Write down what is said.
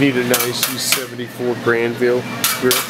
Need a nice U74 Grandville grill.